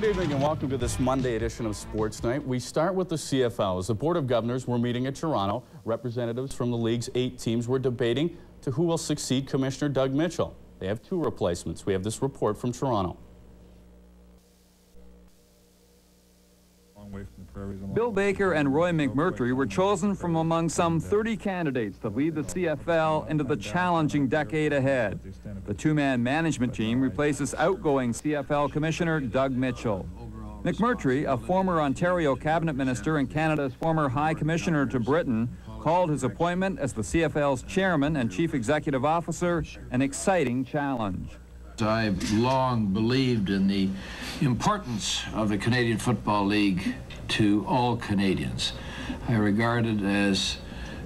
Good evening and welcome to this Monday edition of Sports Night. We start with the CFL. As the Board of Governors were meeting in Toronto, representatives from the league's 8 teams were debating to who will succeed Commissioner Doug Mitchell. They have 2 replacements. We have this report from Toronto. Bill Baker and Roy McMurtry were chosen from among some 30 candidates to lead the CFL into the challenging decade ahead. The 2-man management team replaces outgoing CFL Commissioner Doug Mitchell. McMurtry, a former Ontario cabinet minister and Canada's former High Commissioner to Britain, called his appointment as the CFL's chairman and chief executive officer an exciting challenge. I've long believed in the importance of the Canadian Football League to all Canadians. I regard it as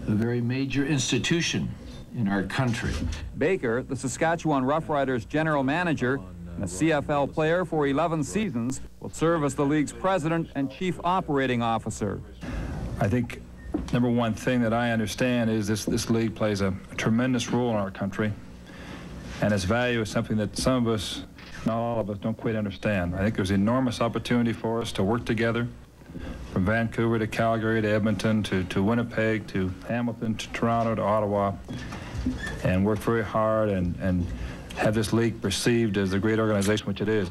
a very major institution in our country. Baker, the Saskatchewan Rough Riders general manager and a CFL player for 11 seasons, will serve as the league's president and chief operating officer. I think number one thing that I understand is this league plays a tremendous role in our country. And its value is something that some of us, not all of us, don't quite understand. I think there's enormous opportunity for us to work together, from Vancouver to Calgary to Edmonton to Winnipeg to Hamilton to Toronto to Ottawa, and work very hard and have this league perceived as a great organization, which it is.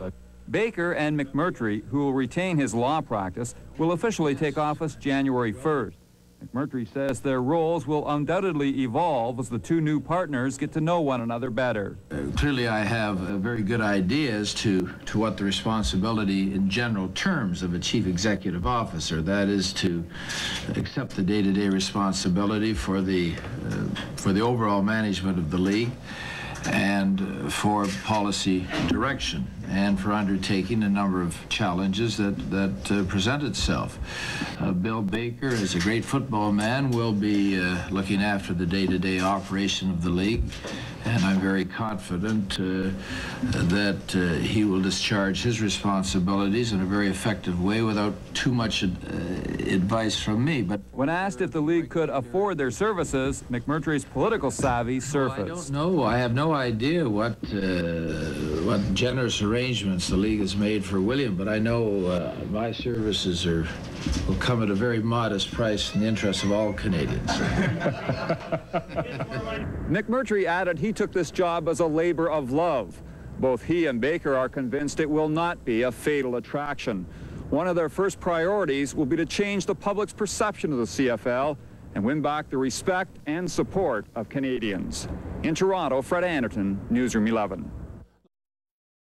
Baker and McMurtry, who will retain his law practice, will officially take office January 1st. McMurtry says their roles will undoubtedly evolve as the 2 new partners get to know one another better. Clearly I have very good ideas to what the responsibility in general terms of a chief executive officer, that is to accept the day-to-day responsibility for the overall management of the league and for policy direction and for undertaking a number of challenges that present itself. Bill Baker, as a great football man, will be looking after the day-to-day operation of the league, and I'm very confident that he will discharge his responsibilities in a very effective way without too much advice from me. But when asked if the league could afford their services, McMurtry's political savvy surfaced. I don't know. I have no idea what generous arrangements the league has made for William, but I know my services will come at a very modest price in the interest of all Canadians. McMurtry added he took this job as a labor of love. Both he and Baker are convinced it will not be a fatal attraction. One of their first priorities will be to change the public's perception of the CFL and win back the respect and support of Canadians. In Toronto, Fred Anderton, Newsroom 11.